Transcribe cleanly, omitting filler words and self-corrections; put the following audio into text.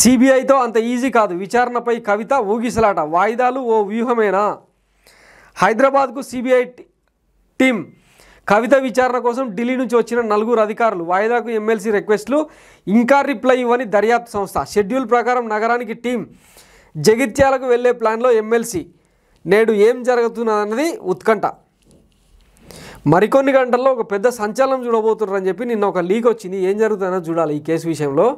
CBI तो अंत easy कादु विचारण पै कविता ऊगिसलाट वायदालु ओ व्यूहमेना हैदराबाद को सीबीआई टीम कविता विचारण कोसम ఢిల్లీ నుంచి వచ్చిన నలుగురు అధికారులు వాయిదాకు ఎమ్మెల్సీ రిక్వెస్ట్లు ఇంకా రిప్లై ఇవ్వని దర్యాప్తు సంస్థ షెడ్యూల్ ప్రకారం నగరానికి టీం జగిత్యాలకు వెళ్లే ప్లాన్లో ఎమ్మెల్సీ నేడు ఏం జరుగుతున్నదన్నది ఉత్కంఠ మరికొన్ని గంటల్లో ఒక పెద్ద సంచలనం చూడబోతున్నారు అని చెప్పి నిన్న ఒక లీక్ వచ్చింది ఏం జరుగుతుందో చూడాలి ఈ కేసు విషయంలో।